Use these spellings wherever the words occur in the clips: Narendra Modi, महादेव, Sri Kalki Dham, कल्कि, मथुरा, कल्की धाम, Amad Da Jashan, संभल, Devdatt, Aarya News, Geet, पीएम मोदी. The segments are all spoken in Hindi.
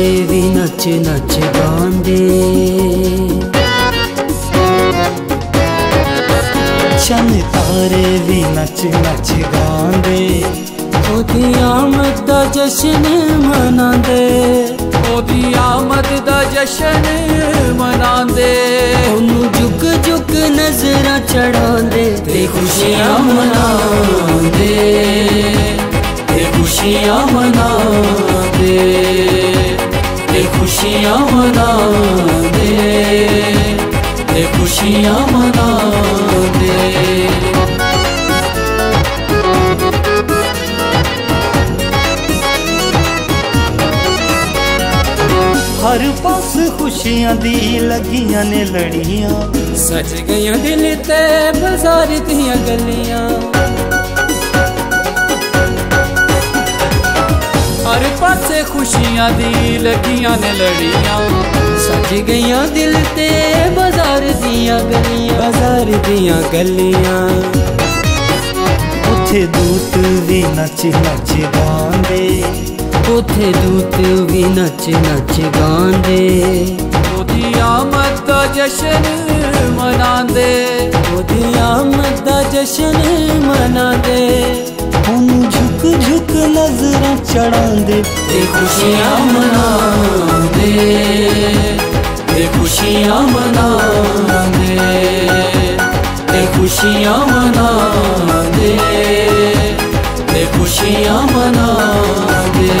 तारे भी नच नच बांदे, शन तारे भी नच नच गांदे, ओदी आमद दा जशन मनांदे, ओदी आमद दा जशन मनांदे, ओनू झुक झुक नजरां चढ़ांदे ते खुशियां मनांदे, ते खुशियां मनांदे, ते खुशियां मनांदे, ते खुशियां मनांदे। हर पास खुशियां दी लगियां ने लड़ियां, सच गईयां दिल ते बाजार दियां गलियां। हर पासे खुशियां दी लगियां ने लड़ियां, सच गईयां दिल ते बाजार दियां गलियां, बाजार दियां गलियां। उत्थे दूत भी नच नच गांदे, उत्थे दूत भी नच नच गांदे, ओदी आमद दा जशन मनांदे, ओदी आमद दा जशन मनांदे, ओनू झुक झुक नजरां चढ़ांदे ते खुशियां मनांदे, ते खुशियां मनांदे, ते खुशियां मनांदे, ते खुशियां मनांदे।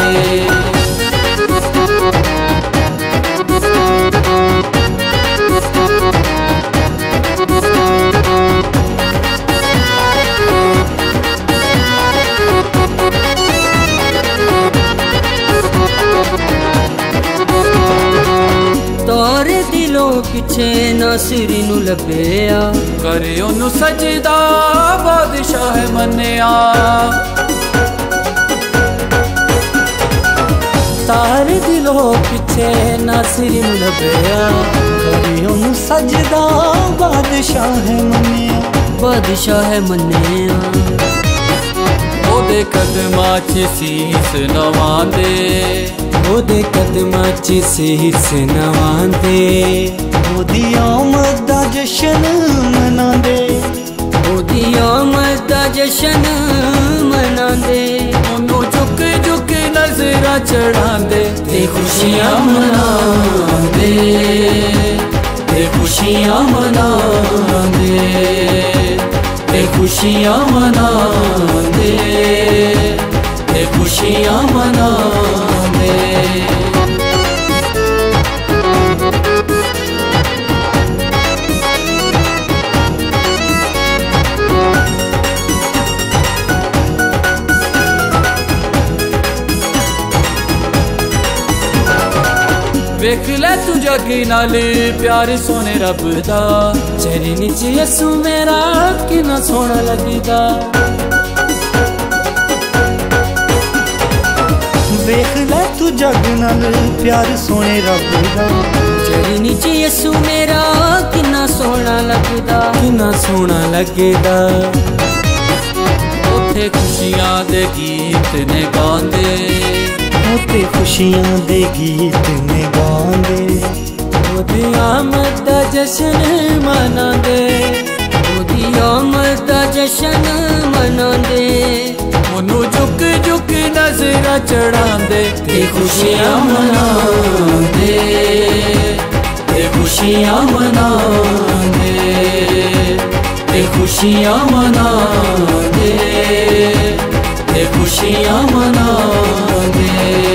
तारे दिलों पिछे नासिर नू लभेया, करे ओनू सजदा बादशाह मन्नेया। तारे दिलों पिछे नासिर नू लभेया, करे ओनू सजदा बादशाह मन्नेया, बादशाह मन्नेया। ओदे कदमां च सीस नवांदे, ओदे कदमां च सीस नवांदे, ओदी आमद दा जशन मनांदे, ओदी आमद दा जशन मनांदे, ओनू झुक झुक नजरां चढ़ांदे ते खुशियां मनांदे, ते खुशियां मनांदे, ते खुशियां मनांदे, ते खुशियां मनांदे। वेख लै तू जागी नाल प्यार सोने रब दा, चेहरे नीच यसू मेरा किन्ना सोना लगदा। वेख लै तू जागी नाल प्यार सोने रब दा, चेहरे नीच यसू मेरा किन्ना सोना लगदा, किन्ना सोना लगदा। ओथे खुशियां दे गीत ने गांदे, ओथे खुशियां दे गीत ने गांदे, ओदी आमद दा जशन मनांदे, ओदी आमद दा जशन मनांदे, ओनू झुक झुक नजरां चढ़ांदे ते खुशियां मनांदे, ते खुशियां मनांदे, ते खुशियां मनांदे, ते खुशियां मनांदे।